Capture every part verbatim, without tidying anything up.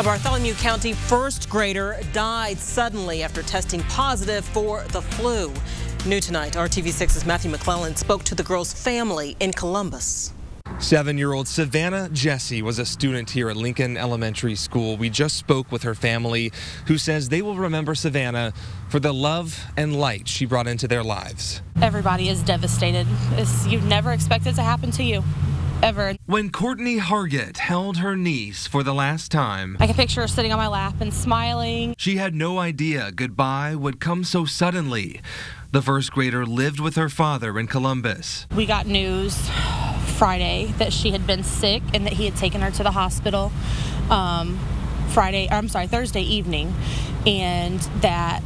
A Bartholomew County first grader died suddenly after testing positive for the flu. New tonight, R T V six's Matthew McClellan spoke to the girl's family in Columbus. Seven-year-old Savanna Jessie was a student here at Lincoln Elementary School. We just spoke with her family, who says they will remember Savanna for the love and light she brought into their lives. Everybody is devastated. It's, you'd never expect it to happen to you, ever. When Courtney Hargett held her niece for the last time, I can picture her sitting on my lap and smiling. She had no idea goodbye would come so suddenly. The first grader lived with her father in Columbus. We got news Friday that she had been sick and that he had taken her to the hospital um, Friday, or I'm sorry, Thursday evening, and that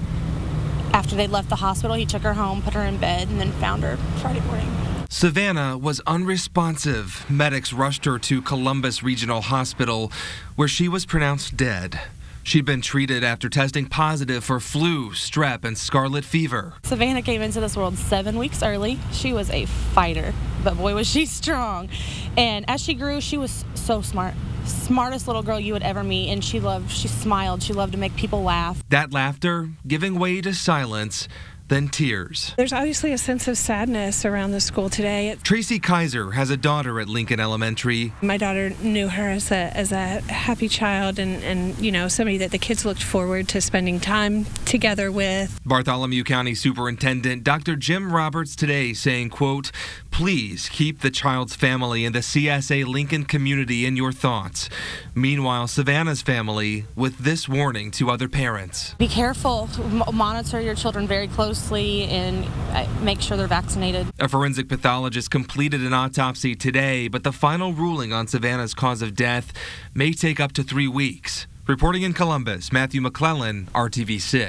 after they left the hospital, he took her home, put her in bed, and then found her Friday morning. Savanna was unresponsive. Medics rushed her to Columbus Regional Hospital, where she was pronounced dead. She'd been treated after testing positive for flu, strep, and scarlet fever. Savanna came into this world seven weeks early. She was a fighter, but boy, was she strong. And as she grew, she was so smart. Smartest little girl you would ever meet, and she loved, she smiled, she loved to make people laugh. That laughter giving way to silence, then tears. There's obviously a sense of sadness around the school today. Tracy Kaiser has a daughter at Lincoln Elementary. My daughter knew her as a, as a happy child and, and, you know, somebody that the kids looked forward to spending time together with. Bartholomew County Superintendent Doctor Jim Roberts today saying, quote, "Please keep the child's family and the C S A Lincoln community in your thoughts." Meanwhile, Savanna's family with this warning to other parents. Be careful, M- monitor your children very closely and make sure they're vaccinated. A forensic pathologist completed an autopsy today, but the final ruling on Savanna's cause of death may take up to three weeks. Reporting in Columbus, Matthew McClellan, R T V six.